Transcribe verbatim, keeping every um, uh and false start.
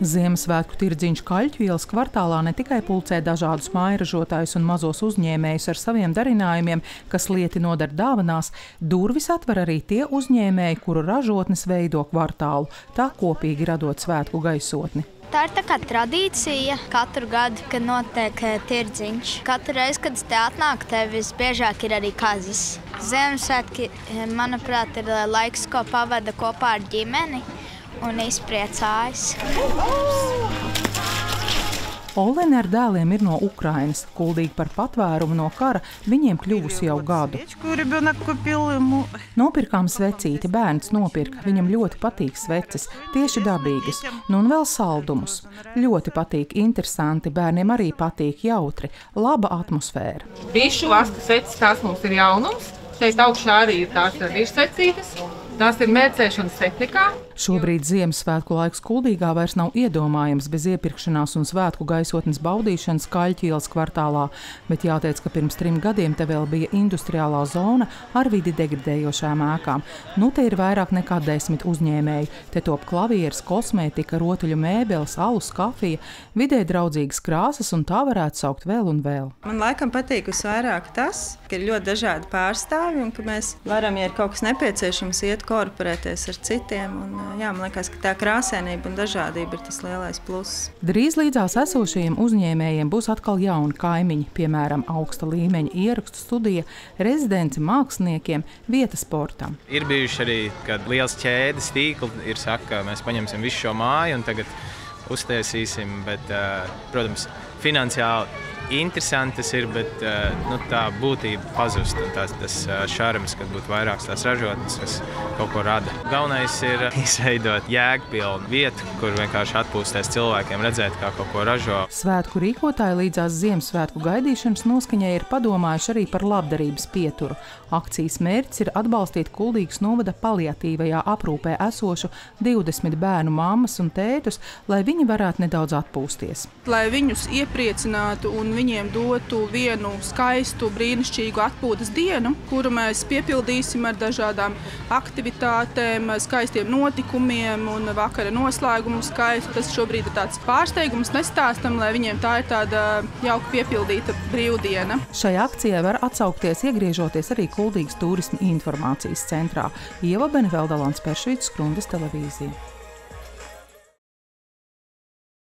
Ziemassvētku tirdziņš Kaļķu ielas kvartālā ne tikai pulcē dažādus mājražotājus un mazos uzņēmējus ar saviem darinājumiem, kas lieti nodara dāvanās, durvis atver arī tie uzņēmēji, kuru ražotnes veido kvartālu, tā kopīgi radot svētku gaisotni. Tā ir tā kā tradīcija katru gadu, kad notiek tirdziņš. Katru reizi, kad te atnāk, te visbiežāk ir arī kazis. Ziemassvētki, manuprāt, ir laiks, ko pavada kopā ar ģimeni un izpriecājas. Olena ar dēliem ir no Ukrainas. Kuldīga par patvērumu no kara viņiem kļuvusi jau gadu. Nopirkām svecīti, bērns nopirka. Viņam ļoti patīk sveces, tieši dabīgas, nu un vēl saldumus. Ļoti patīk, interesanti, bērniem arī patīk, jautri, laba atmosfēra. Bišu vaska sveces, tās mums ir jaunums. Šeit augšā arī ir tās bišu svecītes. Tās ir mērcēšanas tehnikā. Šobrīd Ziemassvētku laiks Kuldīgā vairs nav iedomājams bez iepirkšanās un svētku gaisotnes baudīšanas Kaļķu ielas kvartālā, bet jāteic, ka pirms trim gadiem te vēl bija industriālā zona ar vidi degradējošām ēkām. Nu te ir vairāk nekā desmit uzņēmēji. Te top klavieres, kosmētika, rotaļu mēbeles, alus, kafija, vidē draudzīgas krāsas, un tā varētu saukt vēl un vēl. Man laikam patīk visvairāk tas, ka ir ļoti dažādi pārstāvi un ka mēs varam, ja ir kaut kas nepieciešams, iet korporēties ar citiem. Un, jā, man liekas, ka tā krāsēnība un dažādība ir tas lielais pluss. Drīz līdzās esošajiem uzņēmējiem būs atkal jauni kaimiņi, piemēram, augsta līmeņa ierakstu studija, rezidenci māksliniekiem, vieta sportam. Ir bijuši arī, kad liels ķēdes tīkli ir saka, mēs paņemsim visu šo māju un tagad uztaisīsim, bet, protams, finansiāli interesantas ir, bet nu, tā būtība pazust un tās, tas šarms, kad būtu vairākas tās ražotnes, kas kaut ko rada. Galvenais ir izveidot jēgpilnu vietu, kur vienkārši atpūsties cilvēkiem, redzēt, kā kaut ko ražo. Svētku rīkotāji līdzās Ziemassvētku gaidīšanas noskaņai ir padomājuši arī par labdarības pieturu. Akcijas mērķis ir atbalstīt Kuldīgas novada paliatīvajā aprūpē esošu divdesmit bērnu mammas un tētus, lai viņi varētu nedaudz atpūsties. Lai viņus iepriecinātu un viņiem dotu vienu skaistu, brīnišķīgu atpūtas dienu, kuru mēs piepildīsim ar dažādām aktivitātēm, skaistiem notikumiem un vakara noslēgumu skaistu. Tas šobrīd ir tāds pārsteigums, nestāstam, lai viņiem tā ir tāda jauka piepildīta brīvdiena. Šai akcijai var atsaukties, iegriežoties arī Kuldīgas turisma informācijas centrā. Ieva Benvelda, Lands Peršvīts, Skrundas televīzija.